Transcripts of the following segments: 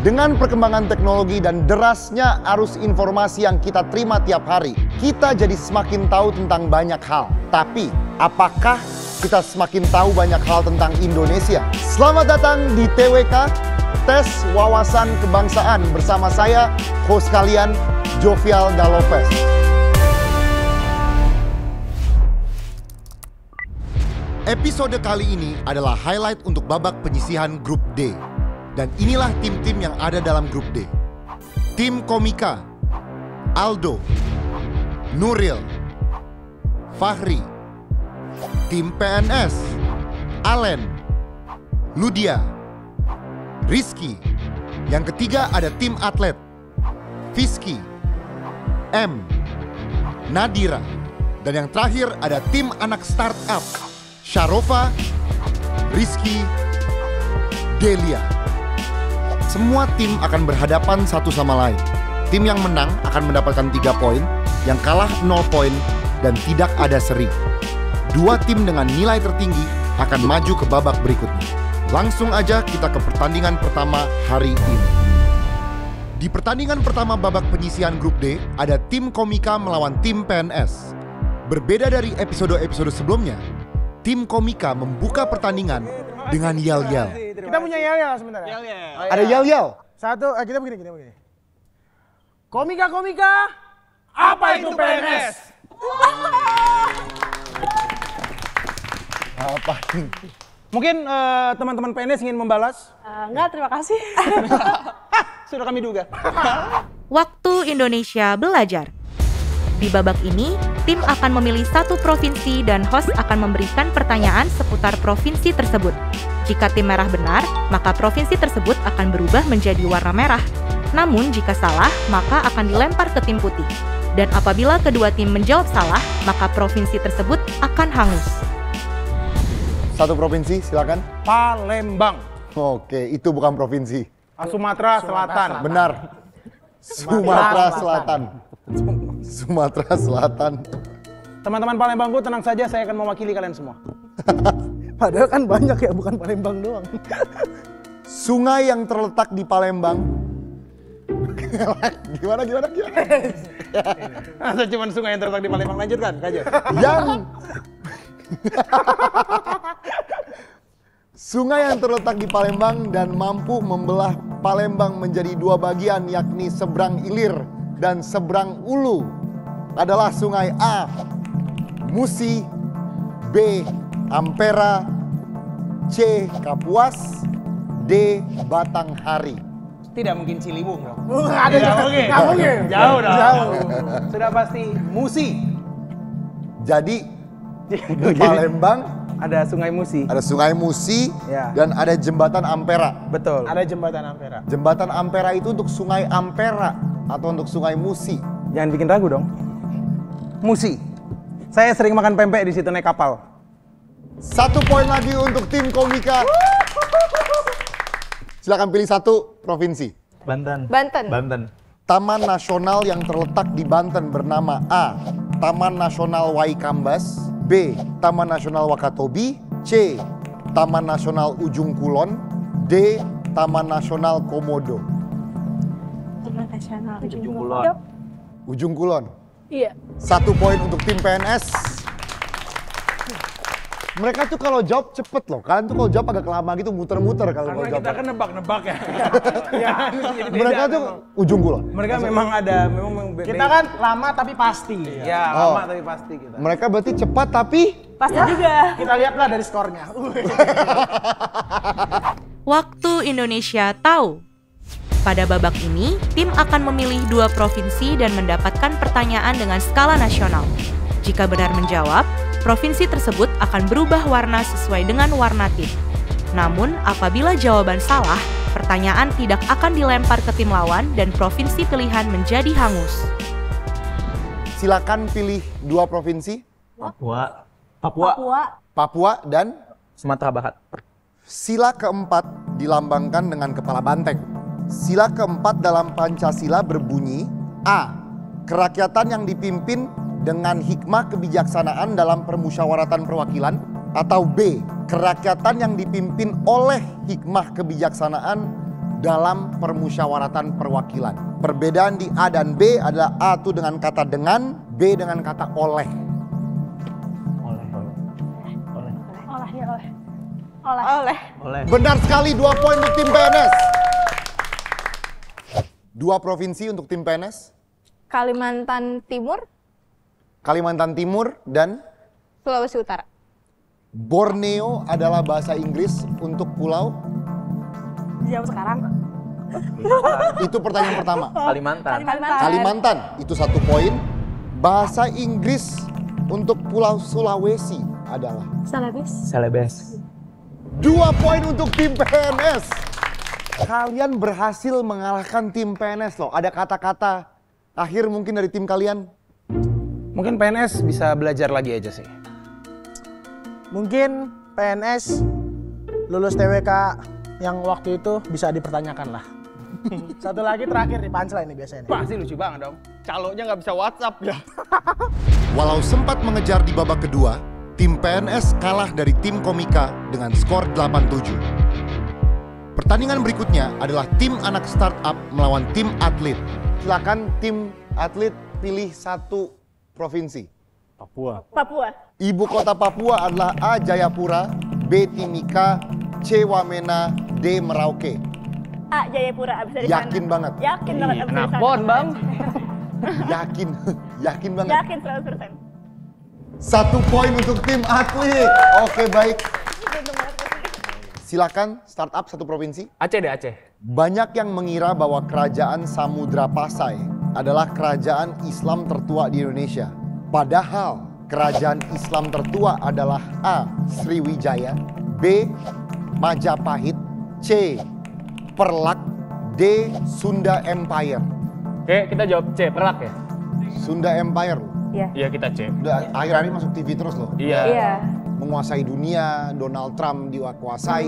Dengan perkembangan teknologi dan derasnya arus informasi yang kita terima tiap hari, kita jadi semakin tahu tentang banyak hal. Tapi, apakah kita semakin tahu banyak hal tentang Indonesia? Selamat datang di TWK, Tes Wawasan Kebangsaan. Bersama saya, host kalian, Jovial Galopes. Episode kali ini adalah highlight untuk babak penyisihan Grup D. Dan inilah tim-tim yang ada dalam Grup D. Tim Komika, Aldo Nuril Fahri. Tim PNS, Allen Ludia Rizky. Yang ketiga ada tim atlet, Fisky M Nadira. Dan yang terakhir ada tim anak startup, Sharova Rizky Delia. Semua tim akan berhadapan satu sama lain. Tim yang menang akan mendapatkan 3 poin, yang kalah 0 poin, dan tidak ada seri. 2 tim dengan nilai tertinggi akan maju ke babak berikutnya. Langsung aja kita ke pertandingan pertama hari ini. Di pertandingan pertama babak penyisihan Grup D, ada tim Komika melawan tim PNS. Berbeda dari episode-episode sebelumnya, tim Komika membuka pertandingan dengan yel-yel. Kita punya yel-yel sebentar ya. Oh, iya. Ada yel-yel. Satu, kita begini. Komika. Apa itu PNS? Apa? Mungkin teman-teman PNS ingin membalas? Enggak, terima kasih. Sudah kami duga. Waktu Indonesia Belajar. Di babak ini, tim akan memilih satu provinsi dan host akan memberikan pertanyaan seputar provinsi tersebut. Jika tim merah benar, maka provinsi tersebut akan berubah menjadi warna merah. Namun jika salah, maka akan dilempar ke tim putih. Dan apabila kedua tim menjawab salah, maka provinsi tersebut akan hangus. Satu provinsi, silakan. Palembang. Oke, itu bukan provinsi. Sumatera Selatan. Benar. Sumatera Selatan. Sumatera Selatan. Teman-teman Palembangku, tenang saja, saya akan mewakili kalian semua. Padahal kan banyak ya, bukan Palembang doang. Sungai yang terletak di Palembang. Gimana? Masa cuma sungai yang terletak di Palembang, lanjutkan. Yang... Sungai yang terletak di Palembang dan mampu membelah Palembang menjadi 2 bagian, yakni seberang ilir dan seberang ulu adalah sungai A, Musi, B, Ampera, C, Kapuas, D, Batanghari. Tidak mungkin Ciliwung dong. Ada jauh. Jauh. Sudah pasti Musi. Jadi di Palembang ada Sungai Musi. Ada Sungai Musi ya. Dan ada Jembatan Ampera. Betul. Ada Jembatan Ampera. Jembatan Ampera itu untuk Sungai Ampera. Atau untuk Sungai Musi. Jangan bikin ragu dong. Musi. Saya sering makan pempek di situ naik kapal. 1 poin lagi untuk tim Komika. Silakan pilih satu provinsi. Banten. Taman nasional yang terletak di Banten bernama A. Taman Nasional Waikambas. B. Taman Nasional Wakatobi. C. Taman Nasional Ujung Kulon. D. Taman Nasional Komodo. Ujung Kulon. Iya. 1 poin untuk tim PNS. Mereka tuh kalau jawab cepet loh. Kalian tuh kalau jawab agak lama gitu, muter-muter kalau jawab. Karena kita kan nebak-nebak ya. Mereka tuh Ujung Kulon. Mereka memang kita kan lama tapi pasti. Iya, lama tapi pasti kita. Mereka berarti cepat tapi pasti juga. Kita lihatlah dari skornya. Waktu Indonesia Tahu. Pada babak ini, tim akan memilih 2 provinsi dan mendapatkan pertanyaan dengan skala nasional. Jika benar menjawab, provinsi tersebut akan berubah warna sesuai dengan warna tim. Namun, apabila jawaban salah, pertanyaan tidak akan dilempar ke tim lawan dan provinsi pilihan menjadi hangus. Silakan pilih 2 provinsi. Papua dan Sumatera Barat. Sila keempat dilambangkan dengan kepala banteng. Sila keempat dalam Pancasila berbunyi A. Kerakyatan yang dipimpin dengan hikmah kebijaksanaan dalam permusyawaratan perwakilan. Atau B. Kerakyatan yang dipimpin oleh hikmah kebijaksanaan dalam permusyawaratan perwakilan. Perbedaan di A dan B adalah A itu dengan kata dengan, B dengan kata oleh. Oleh. Benar sekali, 2 poin untuk tim PNS. 2 provinsi untuk tim PNS. Kalimantan Timur dan Sulawesi Utara. Borneo adalah bahasa Inggris untuk pulau. Jauh sekarang. Itu pertanyaan pertama. Kalimantan. Itu 1 poin. Bahasa Inggris untuk pulau Sulawesi adalah Celebes. 2 poin untuk tim PNS. Kalian berhasil mengalahkan tim PNS loh. Ada kata-kata akhir mungkin dari tim kalian? Mungkin PNS bisa belajar lagi aja sih. Mungkin PNS lulus TWK yang waktu itu bisa dipertanyakan lah. Satu lagi terakhir di punchline ini biasanya. Pasti lucu banget dong. Calonnya nggak bisa WhatsApp ya. Walau sempat mengejar di babak kedua, tim PNS kalah dari tim Komika dengan skor 8-7. Pertandingan berikutnya adalah tim anak startup melawan tim atlet. Silakan tim atlet pilih 1 provinsi. Papua. Ibu kota Papua adalah A. Jayapura, B. Timika, C. Wamena, D. Merauke. A. Jayapura, abis dari sana. Yakin banget. Napon bang. Yakin banget. Yakin 100%. 1 poin untuk tim atlet. Oke, baik. Silakan startup 1 provinsi. Aceh deh, Aceh. Banyak yang mengira bahwa kerajaan Samudra Pasai adalah kerajaan Islam tertua di Indonesia. Padahal kerajaan Islam tertua adalah A. Sriwijaya, B. Majapahit, C. Perlak, D. Sunda Empire. Oke, kita jawab C, Perlak ya? Sunda Empire. Iya kita cek. Akhir-akhir ini masuk TV terus loh. Iya. Menguasai dunia, Donald Trump dikuasai.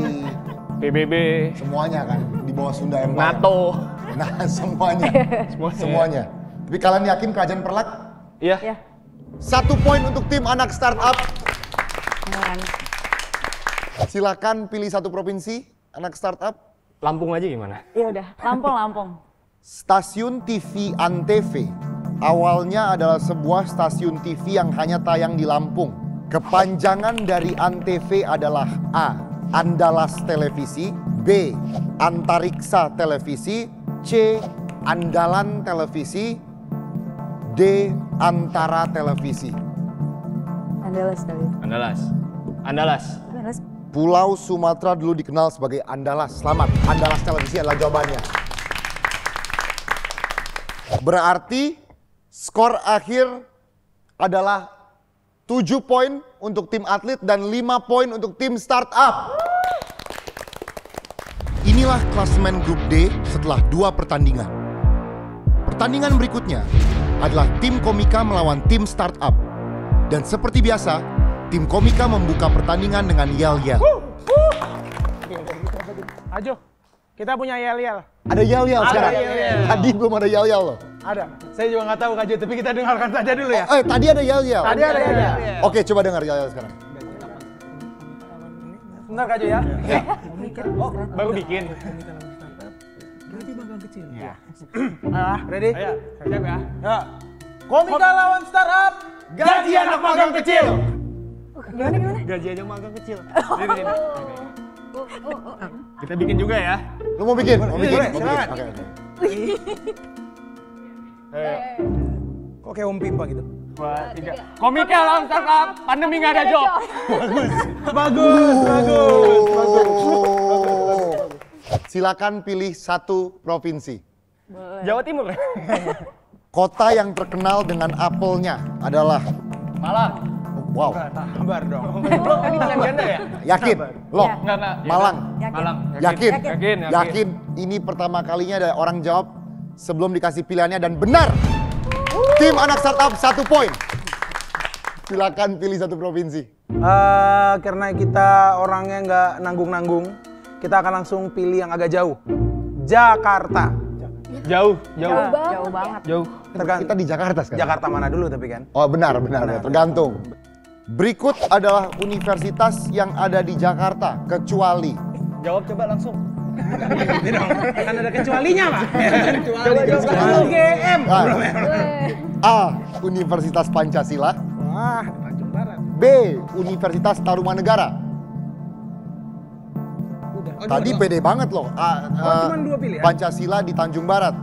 PBB. Semuanya kan di bawah Sunda Empire. NATO. Nah semuanya. Tapi kalian yakin kerajaan Perlak? Iya. 1 poin untuk tim anak startup. Silakan pilih 1 provinsi anak startup. Lampung aja gimana? Iya udah. Lampung. Stasiun TV Antv. Awalnya adalah sebuah stasiun TV yang hanya tayang di Lampung. Kepanjangan dari ANTV adalah A. Andalas Televisi, B. Antariksa Televisi, C. Andalan Televisi, D. Antara Televisi. Andalas. Pulau Sumatera dulu dikenal sebagai Andalas. Selamat, Andalas Televisi adalah jawabannya. Berarti skor akhir adalah 7 poin untuk tim atlet dan 5 poin untuk tim startup. Inilah klasemen grup D setelah 2 pertandingan. Pertandingan berikutnya adalah tim Komika melawan tim startup. Dan seperti biasa, tim Komika membuka pertandingan dengan yel-yel. Ayo, kita punya yel-yel. Ada yel-yel sekarang? Tadi belum ada yel-yel loh. Ada. Saya juga nggak tahu Kak Jo, tapi kita dengarkan saja dulu ya. Tadi ada yel-yel. Oke, coba dengar yel-yel sekarang. Bentar Kak Jo ya. Oh, baru bikin. Berarti banggang kecil. Ya. Ready? Ayo, siap ya. Komika lawan startup. Gaji anak magang kecil. Gimana? Gaji anak magang kecil. Kita bikin juga ya. Lu mau bikin? Boleh, silakan. Oke. Kok kayak Pimpah gitu? 2, 3. Komika lawan startup, pandemi nggak ada job. Bagus. Silakan pilih 1 provinsi. Boleh. Jawa Timur. Kota yang terkenal dengan apelnya adalah Malang. Wow. Sabar dong. Lo tadi pilihan ganda ya? Yakin. Lo. Enggak. Malang. Yakin. Ini pertama kalinya ada orang jawab sebelum dikasih pilihannya dan benar. Tim anak startup 1 poin. Silakan pilih 1 provinsi. Karena kita orangnya nggak nanggung-nanggung, kita akan langsung pilih yang agak jauh. Jakarta. Jauh banget. Kita di Jakarta sekarang. Jakarta mana dulu tapi kan? Oh benar. Tergantung. Berikut adalah universitas yang ada di Jakarta kecuali. Jawab coba langsung. Kan ada kecualinya, Pak. Kecuali UGM. A. Universitas Pancasila. Wah, Tanjung Barat. B. Universitas Tarumanegara. Tadi pede banget loh. Cuman dua pilihan. Pancasila di Tanjung Barat.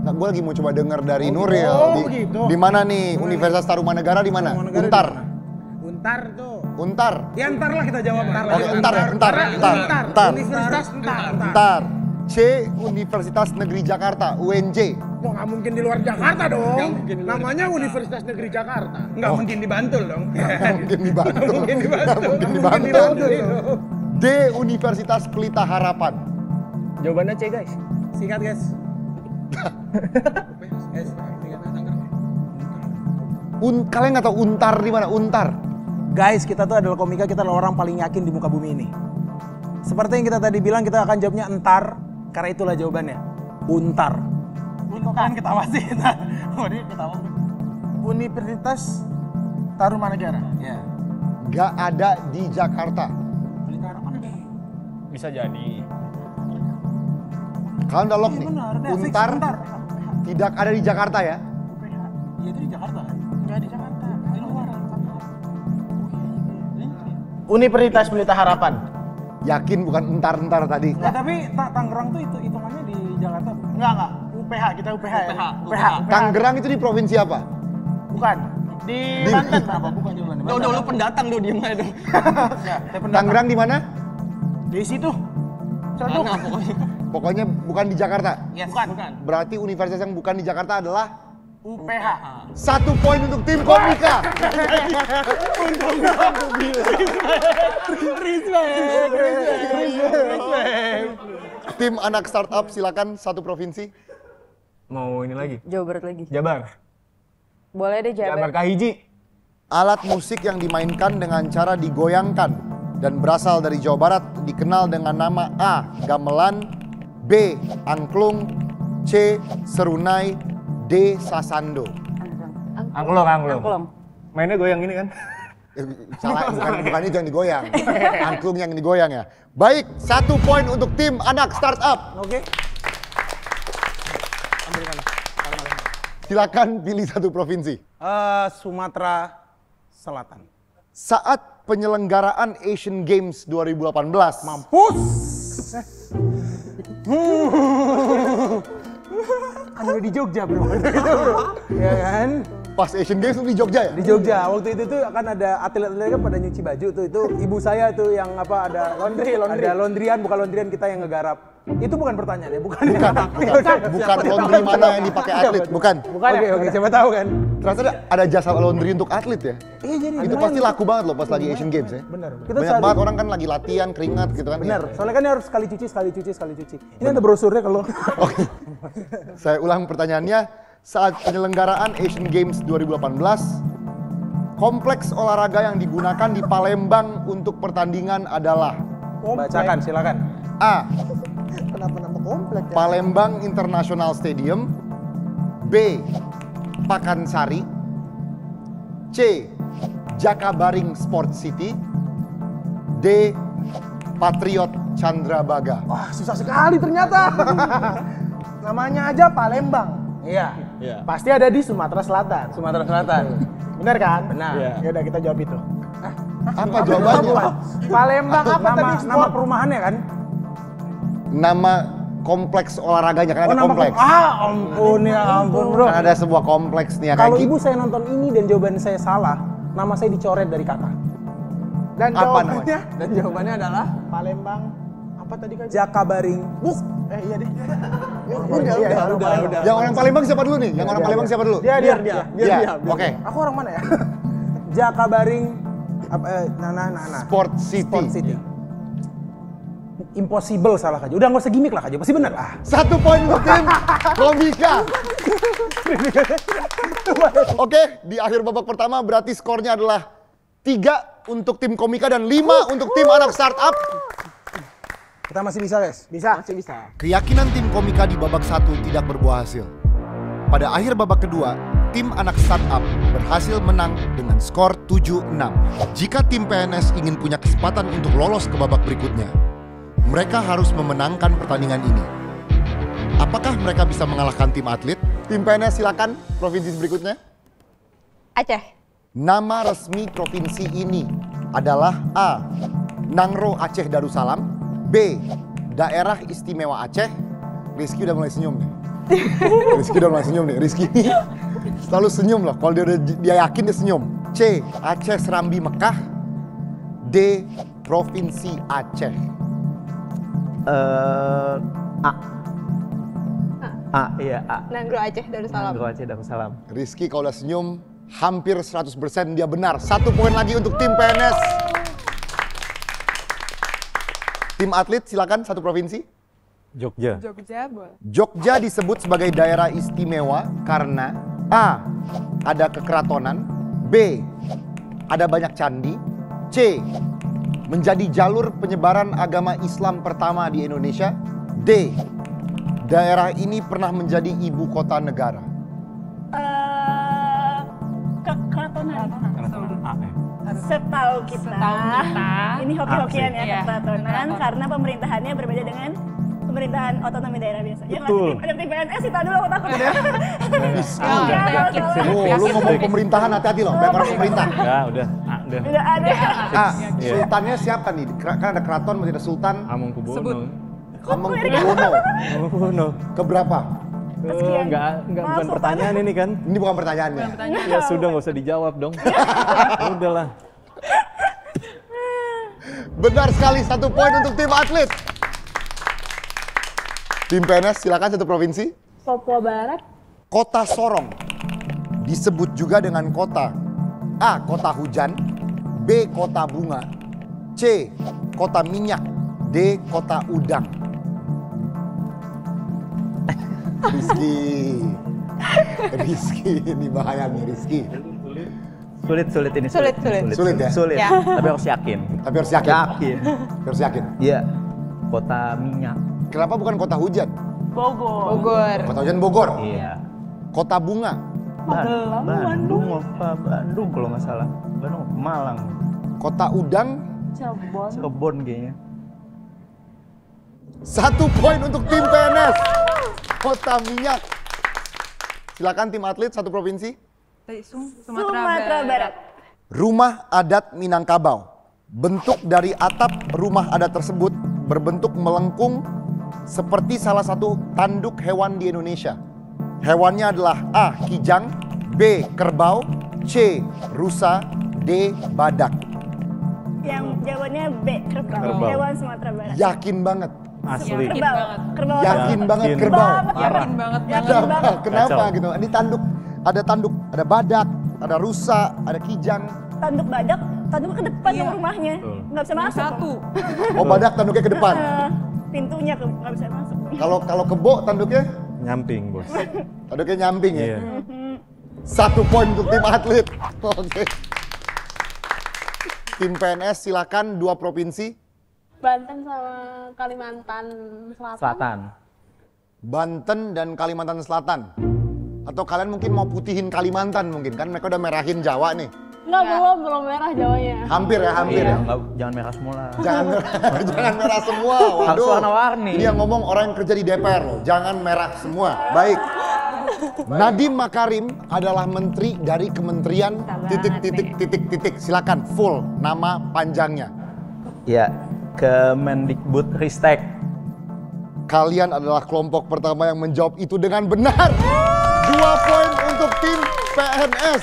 Nah, gue lagi mau coba dengar dari Nuril. Di mana nih Universitas Tarumanegara di mana? Untar. Untar tuh. Untar. Ya ntar lah kita jawab. Oke, Untar. Universitas Untar. C. Universitas Negeri Jakarta, UNJ. Wah, nggak mungkin di luar Jakarta dong. Namanya Universitas Negeri Jakarta. Nggak mungkin di Bantul dong. Nggak mungkin di Bantul. D. Universitas Pelita Harapan. Jawabannya C, guys. Singkat, guys. Kalian nggak tahu Untar di mana? Untar. Guys, kita tuh adalah komika, kita adalah orang paling yakin di muka bumi ini. Seperti yang kita tadi bilang, kita akan jawabnya entar, karena itulah jawabannya. Untar. Kan ketawa sih. Ketawa. Universitas Tarumanegara. Ya. Gak ada di Jakarta. Bisa jadi. Kalian udah lock nih. Untar tidak ada di Jakarta ya? Iya itu di Jakarta. Gak ada di Jakarta. Di luar. Universitas Pelita Harapan. Yakin bukan entar-entar tadi. Nah, tapi Tangerang tuh itu hitungannya di Jakarta. Enggak. UPH, kita UPH. UPH. Tangerang itu di provinsi apa? Bukan. Di Banten apa? Bukan di Banten. Udah lu pendatang lu di mana dong? Tangerang di mana? Di situ. Satu. Pokoknya bukan di Jakarta. Yes, bukan. Berarti universitas yang bukan di Jakarta adalah UPH. 1 poin untuk tim komika. Untung aku bilang. Tim anak startup silakan satu provinsi. Mau ini lagi? Jawa Barat lagi. Jabar. Boleh deh Jabar. Jabar Kahiji. Alat musik yang dimainkan dengan cara digoyangkan dan berasal dari Jawa Barat dikenal dengan nama A. Gamelan, B. Angklung, C. Serunai, D. Sasando. Angklung. Mainnya goyang ini kan? Salah, bukan itu yang digoyang. Angklung yang digoyang ya. Baik, 1 poin untuk tim anak startup. Oke. Silakan pilih satu provinsi. Sumatera Selatan. Saat penyelenggaraan Asian Games 2018. Mampus! Kan udah di Jogja bro, ya kan? Pas Asian Games itu di Jogja ya? Di Jogja, waktu itu tuh akan ada atlet-atletnya pada nyuci baju tuh, itu ibu saya tuh yang apa, ada laundry. Ada laundrian, bukan laundrian kita yang ngegarap. Itu bukan pertanyaan ya? Bukan laundry mana yang dipakai atlet, bukan? Bukan ya? Oke, siapa tahu kan? Ternyata ada jasa laundry untuk atlet ya? Iya jadi. Itu pasti laku banget loh pas lagi Asian Games ya? Bener. Banyak banget orang kan lagi latihan, keringat gitu kan? Bener, soalnya kan harus sekali cuci. Ini ada brosurnya kalau... Oke, saya ulang pertanyaannya. Saat penyelenggaraan Asian Games 2018, kompleks olahraga yang digunakan di Palembang untuk pertandingan adalah... Bacakan, silakan. A. Kenapa nama kompleks ya? Palembang International Stadium. B. Pakansari. C. Jakabaring Sport City. D. Patriot Candrabaga. Wah, susah sekali ternyata. Namanya aja Palembang. Iya. Pasti ada di Sumatera Selatan. Benar kan? Benar. Ya udah kita jawab itu. Apa jawabannya? Palembang apa tadi? Nama perumahannya kan? Nama kompleks olahraganya kan ada kompleks. Ampun bro. Kan ada sebuah kompleks nih. Kalau ibu saya nonton ini dan jawaban saya salah, nama saya dicoret dari kakak. Dan jawabannya adalah Palembang. Apa tadi kan? Jakabaring. Iya deh. Udah. Yang orang Palembang siapa dulu nih? Biar. Oke. Aku orang mana ya? Jakabaring Sport City. Impossible salah Kak Jo. Udah enggak usah gimmick lah Kak Jo. Pasti benar lah. 1 poin untuk tim Komika. Oke, di akhir babak pertama berarti skornya adalah 3 untuk tim Komika dan 5 untuk tim anak startup. Kita masih bisa guys? Bisa? Masih bisa. Keyakinan tim Komika di babak 1 tidak berbuah hasil. Pada akhir babak kedua, tim anak startup berhasil menang dengan skor 7-6. Jika tim PNS ingin punya kesempatan untuk lolos ke babak berikutnya, Mereka harus memenangkan pertandingan ini. Apakah mereka bisa mengalahkan tim atlet? Tim PNS silakan, provinsi berikutnya. Aceh. Nama resmi provinsi ini adalah A. Nangro Aceh Darussalam, B. Daerah Istimewa Aceh. Rizky udah mulai senyum nih. Rizky selalu senyum loh. Kalau dia yakin dia senyum. C. Aceh Serambi Mekah, D. Provinsi Aceh. A, iya A. Nangro Aceh Darussalam. Rizky kalau udah senyum hampir 100% dia benar. 1 poin lagi untuk tim PNS. Tim atlet silakan, satu provinsi. Jogja. Jogja disebut sebagai daerah istimewa karena A. ada kekeratonan, B. ada banyak candi, C. menjadi jalur penyebaran agama Islam pertama di Indonesia, D. daerah ini pernah menjadi ibu kota negara. Kekeratonan. Setahu kita ini hoki-hokian ya, kekeratonan karena pemerintahannya berbeda dengan pemerintahan otonomi daerah biasa. Betul. Yang ada tim PNS kita dulu, aku takut. Lu ngomong pemerintahan hati-hati loh, banyak orang pemerintah. Udah ada. Sultannya siapa nih? Kan ada keraton, masih ada sultan. Hamengkubuwono. Hamengkubuwono. Keberapa? Enggak, bukan pertanyaan ini kan? Ini bukan pertanyaannya. Ya sudah, nggak usah dijawab dong. Udahlah. Benar sekali, 1 poin untuk tim atlet. Tim PNS silakan, satu provinsi. Papua Barat. Kota Sorong disebut juga dengan kota A. kota hujan, B. kota bunga, C. kota minyak, D. kota udang. Rizky ini bahaya nih Rizky. Sulit ya. Tapi harus yakin. Iya. Kota minyak. Kenapa bukan kota hujan? Bogor. Kota hujan Bogor? Iya. Kota bunga? Magelang, Bandung kalau nggak salah. Bandung, Malang. Kota udang? Cirebon kayaknya. 1 poin untuk tim PNS. Kota minyak. Silakan tim atlet, satu provinsi. Sumatera Barat. Rumah adat Minangkabau. Bentuk dari atap rumah adat tersebut berbentuk melengkung seperti salah satu tanduk hewan di Indonesia. Hewannya adalah A. kijang, B. kerbau, C. rusa, D. badak. Yang jawabannya B. kerbau. Hewan Sumatera Barat. Yakin banget. Asli. Kerbau. Yakin banget kerbau. Yakin banget. Kenapa gitu? Ini tanduk. Ada badak, ada rusa, ada kijang. Tanduk badak, tanduk ke depan iya. Rumahnya. Nggak bisa masuk. Oh, badak tanduknya ke depan. Pintunya nggak bisa masuk. Kalau kebo tanduknya nyamping, Bos. Tanduknya nyamping ya. Yeah. 1 poin untuk tim atlet. Oke. Tim PNS silakan, 2 provinsi. Banten sama Kalimantan Selatan. Banten dan Kalimantan Selatan. Atau kalian mungkin mau putihin Kalimantan mungkin kan, mereka udah merahin Jawa nih. Enggak, belum merah Jawanya. Hampir ya. Jangan merah semua lah. Jangan merah semua. Waduh. Warna-warni. Ini yang ngomong orang yang kerja di DPR loh. Jangan merah semua. Baik. Nadiem Makarim adalah menteri dari Kementerian titik. Silakan full nama panjangnya. Ya, Kemendikbud Ristek. Kalian adalah kelompok pertama yang menjawab itu dengan benar. 2 poin untuk tim PNS.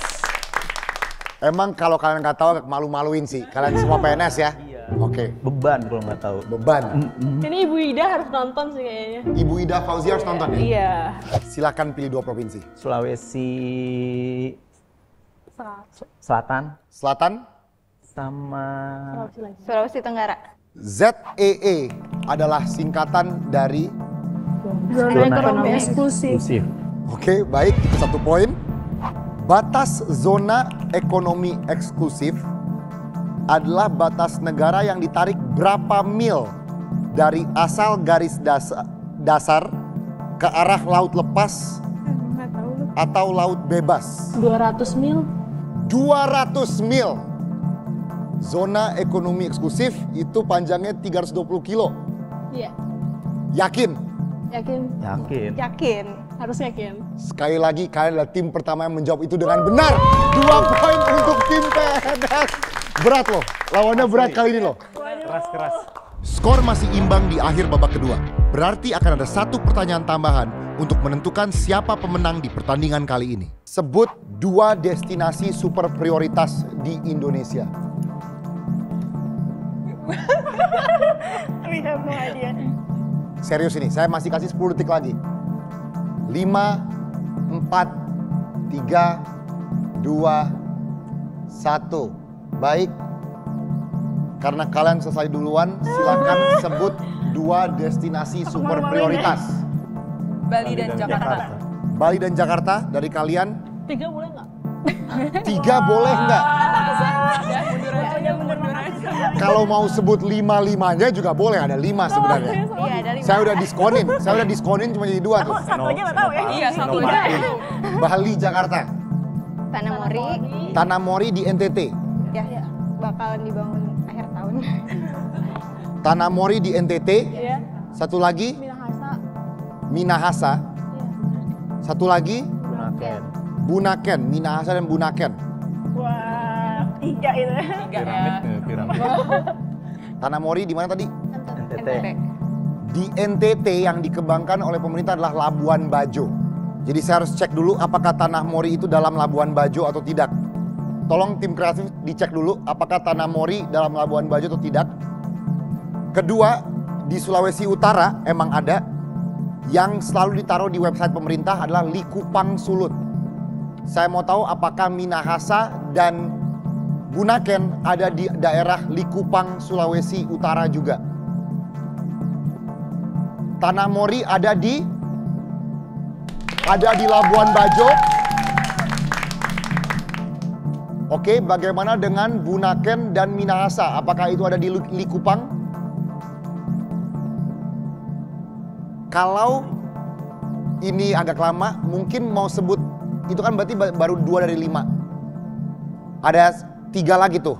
Emang kalau kalian nggak tahu malu-maluin sih, kalian semua PNS ya? Iya. Oke. Beban kalau nggak tahu. Beban. Ini Ibu Ida harus nonton sih kayaknya. Ibu Ida Fauzia harus nonton ya? Iya. Silakan pilih 2 provinsi. Sulawesi Selatan. Sama Sulawesi Tenggara. ZEE adalah singkatan dari Zona Ekonomi Eksklusif. Oke, baik, itu 1 poin. Batas zona ekonomi eksklusif adalah batas negara yang ditarik berapa mil dari asal garis dasar ke arah laut lepas atau laut bebas. 200 mil. 200 mil. Zona ekonomi eksklusif itu panjangnya 320 kilo. Iya. Yakin? Yakin. Yakin. Yakin. Harus yakin. Sekali lagi, kalian adalah tim pertama yang menjawab itu dengan benar. 2 poin untuk tim PNS. Berat loh. Lawannya berat kali ini loh. Keras-keras. Skor masih imbang di akhir babak kedua. Berarti akan ada 1 pertanyaan tambahan untuk menentukan siapa pemenang di pertandingan kali ini. Sebut 2 destinasi super prioritas di Indonesia. We have no idea. Serius ini, saya masih kasih 10 detik lagi. 5, 4, 3, 2, 1. Baik. Karena kalian selesai duluan, silakan sebut 2 destinasi super prioritas. Bali dan Jakarta. Bali dan Jakarta dari kalian. 3 boleh nggak? 3 boleh nggak? Kalau mau sebut 5-5-nya juga boleh, ada 5 sebenarnya. Iya, ada 5. Saya udah diskonin cuma jadi 2 tuh. Satu aja nggak tahu ya? Iya, satu aja. Bali, Jakarta. Tanah Mori. Tanah Mori di NTT. Ya, ya. Bakalan dibangun akhir tahun. Tanah Mori di NTT. Iya. Satu lagi. Minahasa. Minahasa. Iya. Satu lagi. Bunaken. Bunaken. Minahasa dan Bunaken. Wah, 3 itu. 3 piramid. Tanah Mori di mana tadi? NTT. Di NTT yang dikembangkan oleh pemerintah adalah Labuan Bajo. Jadi saya harus cek dulu apakah Tanah Mori itu dalam Labuan Bajo atau tidak. Tolong tim kreatif dicek dulu apakah Tanah Mori dalam Labuan Bajo atau tidak. Kedua, di Sulawesi Utara emang ada. Yang selalu ditaruh di website pemerintah adalah Likupang Sulut. Saya mau tahu apakah Minahasa dan Bunaken ada di daerah Likupang, Sulawesi Utara juga. Tanah Mori ada di Labuan Bajo. Oke, bagaimana dengan Bunaken dan Minahasa? Apakah itu ada di Likupang? Kalau ini agak lama, mungkin mau sebut, itu kan berarti baru 2 dari 5. Ada 3 lagi tuh.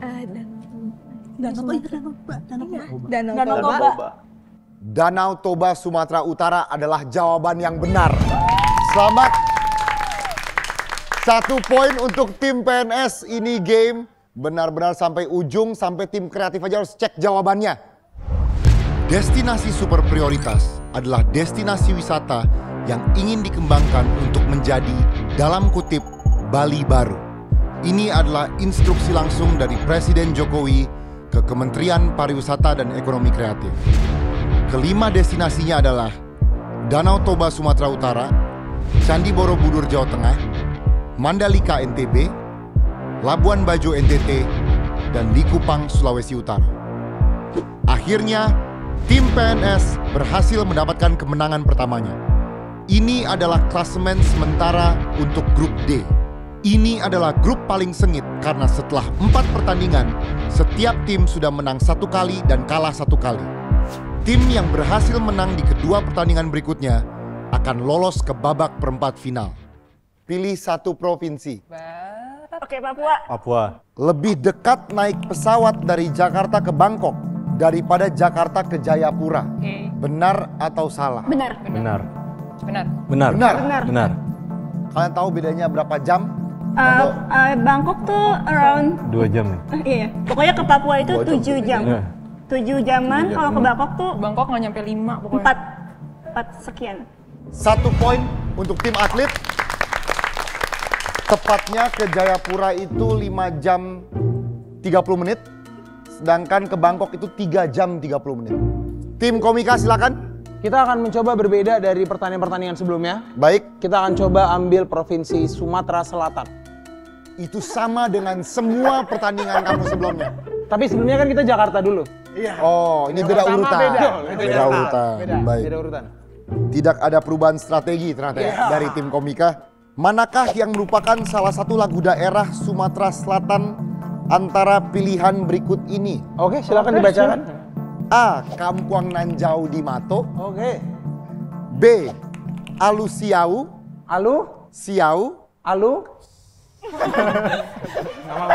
Danau Toba. Danau Toba, Sumatera Utara adalah jawaban yang benar. Selamat. 1 poin untuk tim PNS. Ini game benar-benar sampai ujung, sampai tim kreatif aja harus cek jawabannya. Destinasi super prioritas adalah destinasi wisata yang ingin dikembangkan untuk menjadi, dalam kutip, Bali baru. Ini adalah instruksi langsung dari Presiden Jokowi ke Kementerian Pariwisata dan Ekonomi Kreatif. Kelima destinasinya adalah Danau Toba, Sumatera Utara, Candi Borobudur, Jawa Tengah, Mandalika NTB, Labuan Bajo NTT, dan Likupang Sulawesi Utara. Akhirnya, tim PNS berhasil mendapatkan kemenangan pertamanya. Ini adalah klasemen sementara untuk grup D. Ini adalah grup paling sengit karena setelah 4 pertandingan, setiap tim sudah menang 1 kali dan kalah 1 kali. Tim yang berhasil menang di kedua pertandingan berikutnya akan lolos ke babak perempat final. Pilih 1 provinsi. Oke, Papua. Papua. Lebih dekat naik pesawat dari Jakarta ke Bangkok daripada Jakarta ke Jayapura. Okay. Benar atau salah? Benar. Benar. Benar. Benar. Benar. Benar. Benar. Kalian tahu bedanya berapa jam? Bangkok tuh around 2 jam. Iya. Pokoknya ke Papua itu 7 jam. 7 jaman kalau ke Bangkok tuh. Bangkok nggak nyampe 5 pokoknya. 4 sekian. 1 poin untuk tim atlet. Tepatnya ke Jayapura itu 5 jam 30 menit. Sedangkan ke Bangkok itu 3 jam 30 menit. Tim Komika silakan. Kita akan mencoba berbeda dari pertandingan-pertandingan sebelumnya. Baik. Kita akan coba ambil provinsi Sumatera Selatan. Itu sama dengan semua pertandingan kamu sebelumnya. Tapi sebelumnya kan kita Jakarta dulu. Iya. Oh, ini beda urutan. Beda urutan. Baik. Beda urutan. Tidak ada perubahan strategi ternyata dari tim Komika. Manakah yang merupakan salah satu lagu daerah Sumatera Selatan antara pilihan berikut ini? Oke, silakan dibacakan. A. Kampuang Nanjau di Mato. Oke. B. Alu Siau. Alu? Siau. Alu? Nggak mau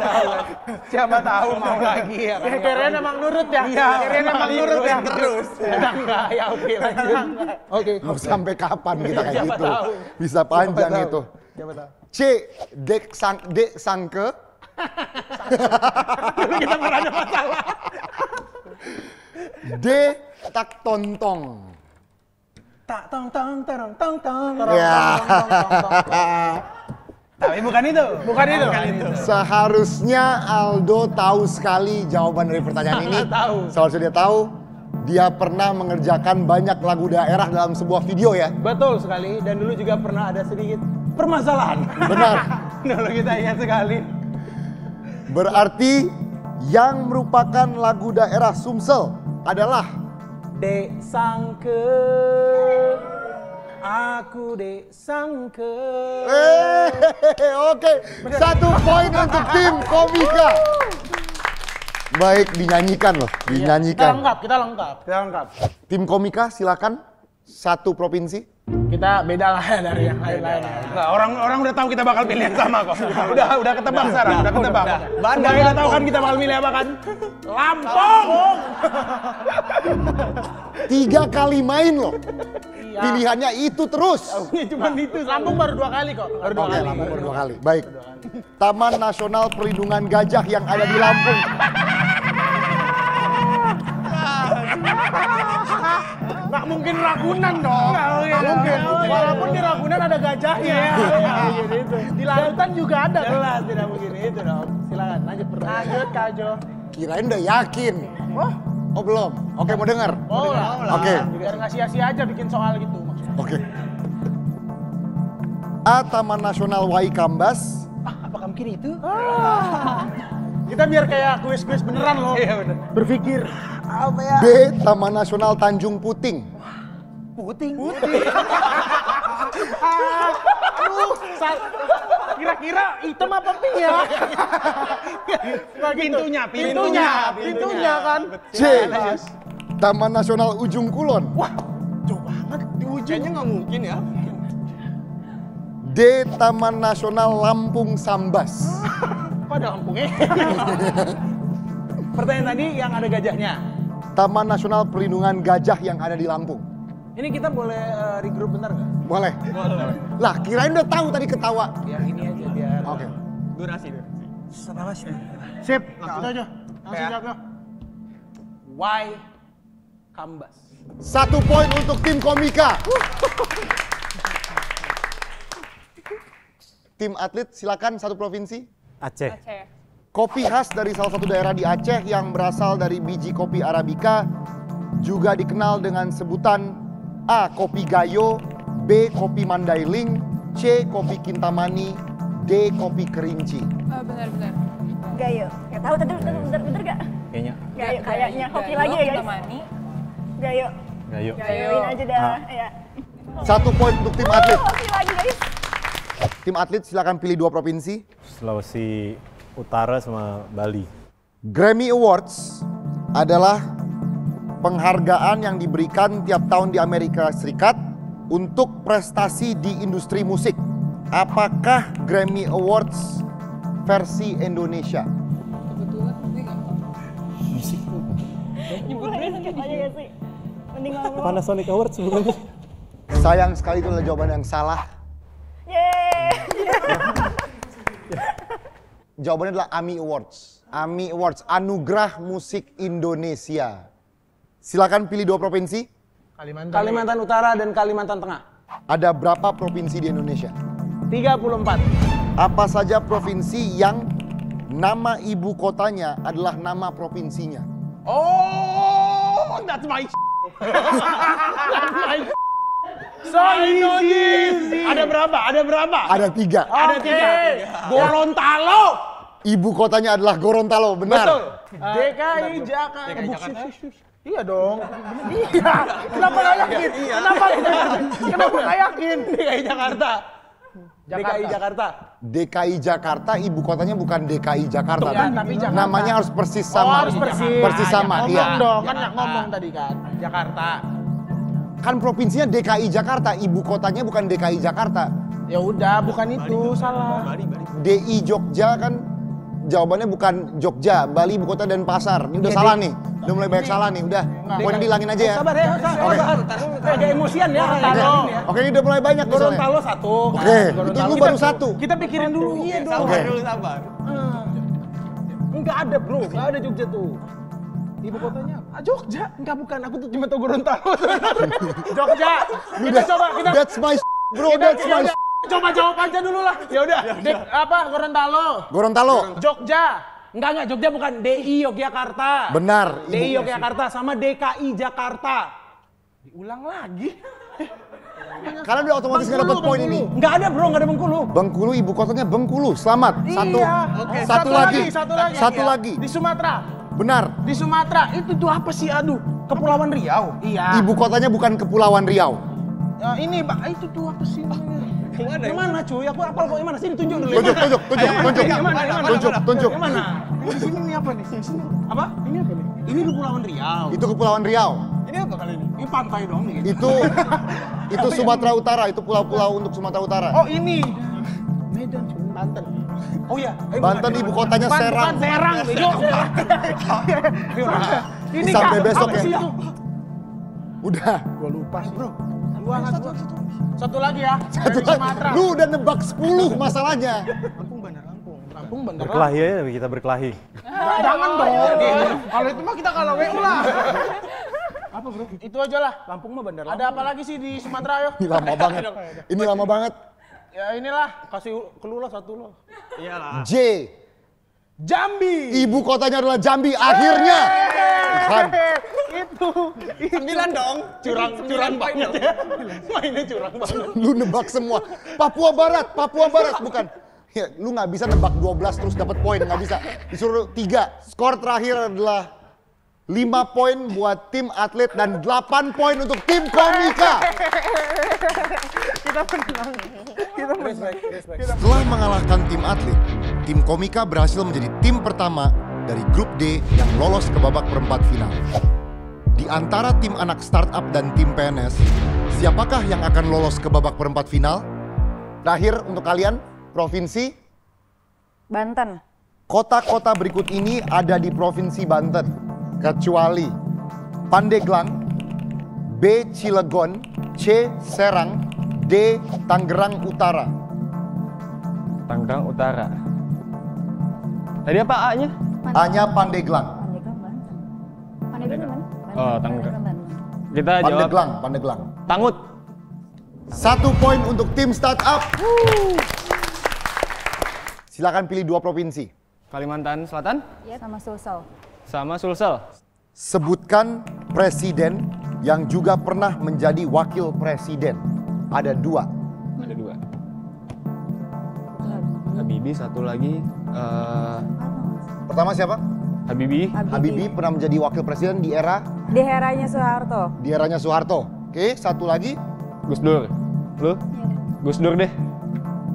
lagi. Siapa tahu mau lagi ya kan. Keren emang nurut ya. Keren emang nurut ya terus. Enggak ya oke lanjut. Oke. Mau sampai kapan kita kayak gitu? Bisa panjang itu. Siapa tahu. Dek Sangke. Dulu kita pernah ada masalah. D tak tontong. Tak tong tong tong tong tong. Ya. Tapi bukan itu. Bukan itu. Seharusnya Aldo tahu sekali jawaban dari pertanyaan ini. Seharusnya dia tahu. Dia pernah mengerjakan banyak lagu daerah dalam sebuah video ya. Betul sekali. Dan dulu juga pernah ada sedikit permasalahan. Benar. Dulu kita ingat sekali. Berarti yang merupakan lagu daerah Sumsel adalah Dek Sangke, aku Dek Sangke. Oke, satu poin untuk tim Komika. Baik, dinyanyikan loh, dinyanyikan. Kita lengkap, kita lengkap, kita lengkap. Tim Komika silakan, satu provinsi. Kita beda lah dari yang lain-lain. Orang-orang udah tahu kita bakal pilih yang sama kok. Udah ketebak sekarang, udah ketebak. Bandar kita tahu kan kita bakal milih apa kan? Lampung. 3 kali main loh. Iya. Pilihannya itu terus. Ya, cuman itu. Lampung baru 2 kali kok. Baru 2 kali. Lampung baru 2 kali. Baik. Taman Nasional Perlindungan Gajah yang ada di Lampung. Nggak mungkin Ragunan dong. Nggak mungkin. Walaupun di Ragunan ada gajahnya. Di lautan juga ada. Jelas tidak mungkin itu dong. Silakan lanjut pertanyaan. Lanjut Kak Jo. Kirain udah yakin. Wah. Oh belum? Oke mau dengar? Mau lah. Oke. Biar nggak sia-sia aja bikin soal gitu maksudnya. Oke. A. Taman Nasional Waikambas. Ah, apa mungkin itu? Kita biar kayak kuis-kuis beneran loh. Iya bener. Berpikir. Apa ya? B. Taman Nasional Tanjung Puting. Puting? Puting? Kira-kira hitam apa pink ya? Pintunya, pintunya kan. C. Taman Nasional Ujung Kulon. Wah, jauh banget. Di ujungnya nggak mungkin ya. D. Taman Nasional Lampung Sambas. Apa ada Lampungnya? Pertanyaan tadi yang ada gajahnya. Taman Nasional Perlindungan Gajah yang ada di Lampung. Ini kita boleh regroup bentar nggak? Boleh. Boleh. Lah kirain udah tahu tadi ketawa. Ya ini aja biar. Oke. Durasi. Setelah sih. Sip. Langsung aja. Langsung jawabnya. Y. Kambas. 1 poin untuk tim Komika. Tim atlet silakan satu provinsi. Aceh. Aceh. Kopi khas dari salah satu daerah di Aceh yang berasal dari biji kopi Arabica juga dikenal dengan sebutan A. Kopi Gayo, B. Kopi Mandailing, C. Kopi Kintamani, D. Kopi Kerinci. Benar-benar. Gayo. Gak tahu tadi bener gak? Kayaknya. Gayo kayaknya. Kopi lagi ya guys. Kintamani. Gayo. Gayo. Gayoin aja dah. Ya. 1 poin untuk tim atlet. Kopi lagi guys. Tim atlet silakan pilih 2 provinsi. Sulawesi Utara sama Bali. Grammy Awards adalah penghargaan yang diberikan tiap tahun di Amerika Serikat untuk prestasi di industri musik. Apakah Grammy Awards versi Indonesia? Kebetulan mending musik tuh. Mending ngomong. Panasonic Awards sebenarnya. Sayang sekali itu adalah jawaban yang salah. Jawabannya adalah Ami Awards. Ami Awards, Anugerah Musik Indonesia. Silakan pilih 2 provinsi. Kalimantan Utara dan Kalimantan Tengah. Ada berapa provinsi di Indonesia? 34. Apa saja provinsi yang nama ibu kotanya adalah nama provinsinya? Oh, that's my s***. That's my s***. So easy. Ada berapa? Ada berapa? Ada 3. Okay. Ada 3. Gorontalo. Ibu kotanya adalah Gorontalo, benar. Betul. DKI Jakarta. DKI Jakarta. Iya dong. Iya. Kenapa nggak yakin? Kenapa nggak yakin? Kenapa nggak yakin? DKI Jakarta. DKI Jakarta. DKI Jakarta ibu kotanya bukan DKI Jakarta. Ya, tapi Jakarta. Namanya harus persis sama. Oh, harus persis. Persis sama. Iya. Dong, kan ngomong tadi kan. Jakarta. Kan provinsinya DKI Jakarta, ibu kotanya bukan DKI Jakarta. Ya udah, bukan itu, salah. DI Jogja kan jawabannya bukan Jogja, Bali, ibu kota dan pasar. Ini udah salah nih. Udah mulai banyak salah nih, udah. Pokoknya dihilangin aja ya. Sabar ya, sabar. Agak emosian ya. Oke, ini udah mulai banyak misalnya. Gorontalo satu. Oke, itu lu baru satu. Kita pikirin dulu. Iya dong. Sabar dulu, sabar. Enggak ada bro, enggak ada Jogja tuh. Ibu kotanya Jogja. Enggak, bukan. Aku tuh cuma tahu Gorontalo. Jogja. Kita coba, kita. That's my bro, that's my. Coba jawab aja dulu lah. Ya udah. Apa Gorontalo? Gorontalo. Jogja. Enggak, Jogja bukan DI Yogyakarta. Benar. DI Yogyakarta sama DKI Jakarta. Diulang lagi. Kalian udah otomatis nggak dapat poin ini. Nggak ada bro, nggak ada Bengkulu. Bengkulu ibu kotanya Bengkulu. Selamat. Satu. Iya. Okay. Satu lagi. Di Sumatera. Benar. Di Sumatera itu apa sih? Aduh, Kepulauan Riau. Iya. Ibu kotanya bukan Kepulauan Riau. Nah, ini pak, itu tuh apa sih? Gimana cuy? Aku apal kok gimana? Sini tunjuk dulu. Tunjuk. Tunjuk. Gimana? Di sini ini apa nih? Sini. Apa? Ini apa nih? Ini Kepulauan Riau. Itu Kepulauan Riau. Ini apa kali ini? Ini pantai dong nih. Itu Sumatera Utara, itu pulau-pulau untuk Sumatera Utara. Oh, ini. Medan, Banten. Oh iya, Banten ibu kotanya Serang. Serang, bego. Ini sampai besok ya. Udah, gua lupa sih, bro. Satu lagi ya. Sumatera. Lu udah nebak 10 masalahnya. Lampung bener. Berkelahi aja kita berkelahi. Jangan dong. Kalau itu mah kita kalah WU lah. Apa bro? Itu aja lah. Lampung mah bener. Ada apa lagi sih di Sumatera yo? Ini lama banget. Ya inilah kasih kelulah satu lo. Iyalah. J. Jambi. Ibu kotanya adalah Jambi. Akhirnya. Itu 9 dong. Curang banget ya. Mainnya curang banget. Lu nebak semua. Papua Barat bukan. Ya, lu nggak bisa nebak 12 terus dapat poin, nggak bisa. Disuruh 3. Skor terakhir adalah 5 poin buat tim atlet dan 8 poin untuk tim komika. Kita menang. Setelah mengalahkan tim atlet, tim komika berhasil menjadi tim pertama dari grup D yang lolos ke babak perempat final. Di antara tim anak startup dan tim PNS, siapakah yang akan lolos ke babak perempat final? Terakhir untuk kalian, Provinsi Banten. Kota-kota berikut ini ada di Provinsi Banten, kecuali Pandeglang, B. Cilegon, C. Serang, D. Tangerang Utara. Tadi apa A-nya? A-nya Pandeglang. Oh, Tangerang. Kita jawab Pandeglang. Tangut. 1 poin untuk tim startup. Silakan pilih 2 provinsi. Kalimantan Selatan? Iya, sama Sulsel. Sebutkan presiden yang juga pernah menjadi wakil presiden. Ada dua. Habibie satu lagi. Pertama siapa? Habibie pernah menjadi wakil presiden di era? Di eranya Soeharto. Oke, satu lagi. Gus Dur. Lu? Ya. Gus Dur deh.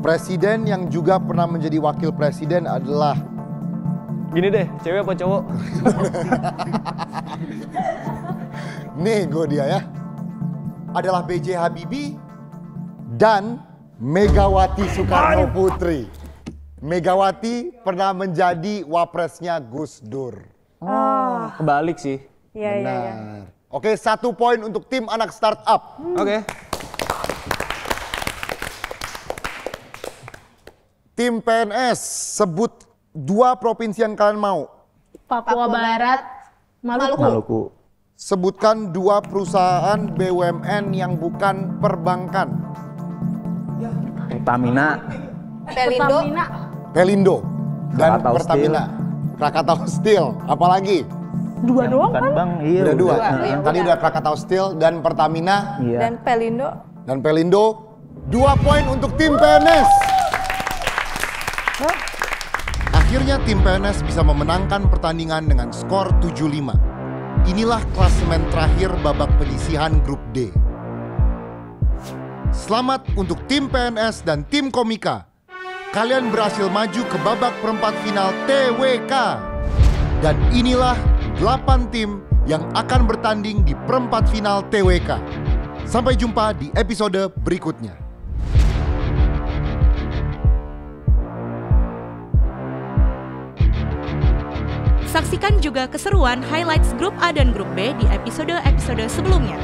Presiden yang juga pernah menjadi wakil presiden adalah? Gini deh, cewek apa cowok? Nego dia ya. Adalah B.J. Habibie dan Megawati Soekarno Putri. Megawati pernah menjadi wapresnya Gus Dur. Oh. Kebalik sih. Iya. Oke, 1 poin untuk tim anak startup. Oke. Tim PNS, sebut 2 provinsi yang kalian mau. Papua Barat, Maluku. Sebutkan 2 perusahaan BUMN yang bukan perbankan. Pertamina. Pelindo dan Pertamina. Krakatau Steel, apalagi? 2 doang kan? Bang, iya, udah 2. Nah, tadi udah Krakatau Steel dan Pertamina. Iya. Dan Pelindo. 2 poin untuk tim PNS. Akhirnya tim PNS bisa memenangkan pertandingan dengan skor 7-5. Inilah klasemen terakhir babak penyisihan grup D. Selamat untuk tim PNS dan tim komika. Kalian berhasil maju ke babak perempat final TWK. Dan inilah 8 tim yang akan bertanding di perempat final TWK. Sampai jumpa di episode berikutnya. Saksikan juga keseruan highlights grup A dan grup B di episode-episode sebelumnya.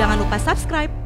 Jangan lupa subscribe.